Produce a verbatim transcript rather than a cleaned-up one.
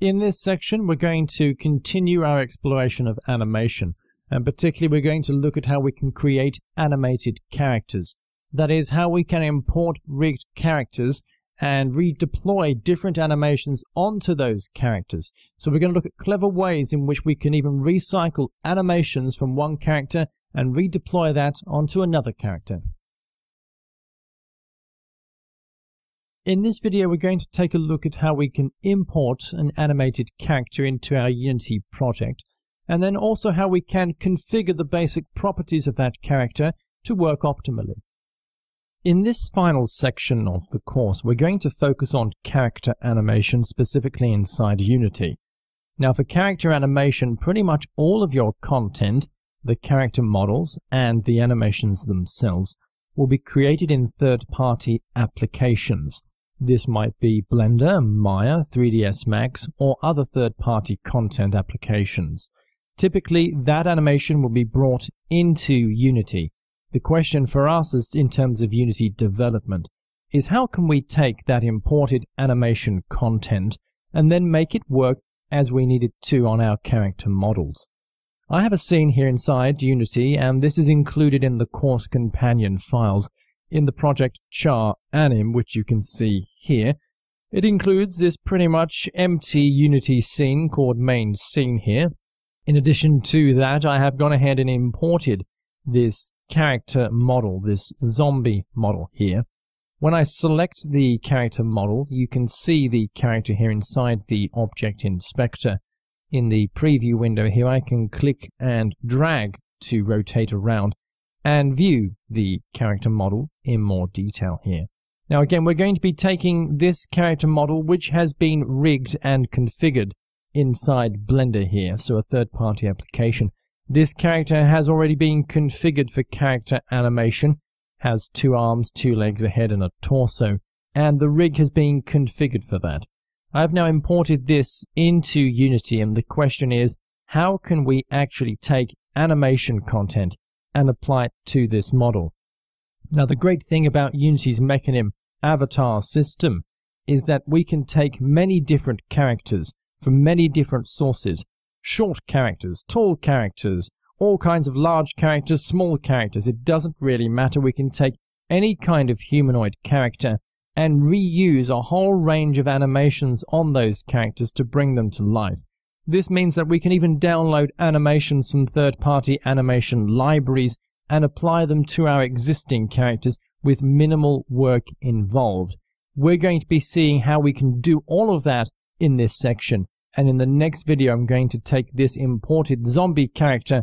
In this section, we're going to continue our exploration of animation, and particularly we're going to look at how we can create animated characters. That is, how we can import rigged characters and redeploy different animations onto those characters. So we're going to look at clever ways in which we can even recycle animations from one character and redeploy that onto another character. In this video, we're going to take a look at how we can import an animated character into our Unity project, and then also how we can configure the basic properties of that character to work optimally. In this final section of the course, we're going to focus on character animation, specifically inside Unity. Now, for character animation, pretty much all of your content, the character models, and the animations themselves will be created in third-party applications. This might be Blender, Maya, three D S Max, or other third-party content applications. Typically, that animation will be brought into Unity. The question for us is, in terms of Unity development, is how can we take that imported animation content and then make it work as we need it to on our character models. I have a scene here inside Unity, and this is included in the course companion files in the project Char Anim, which you can see here. It includes this pretty much empty Unity scene called main scene here. In addition to that, I have gone ahead and imported this character model, this zombie model here. When I select the character model, you can see the character here inside the object inspector. In the preview window here, I can click and drag to rotate around and view the character model in more detail here. Now again, we're going to be taking this character model, which has been rigged and configured inside Blender here, so a third-party application. This character has already been configured for character animation, has two arms, two legs, a head and a torso, and the rig has been configured for that. I've now imported this into Unity, and the question is, how can we actually take animation content and apply it to this model? Now, the great thing about Unity's Mechanim avatar system is that we can take many different characters from many different sources. Short characters, tall characters, all kinds of large characters, small characters. It doesn't really matter. We can take any kind of humanoid character and reuse a whole range of animations on those characters to bring them to life. This means that we can even download animations from third-party animation libraries and apply them to our existing characters with minimal work involved. We're going to be seeing how we can do all of that in this section. And in the next video, I'm going to take this imported zombie character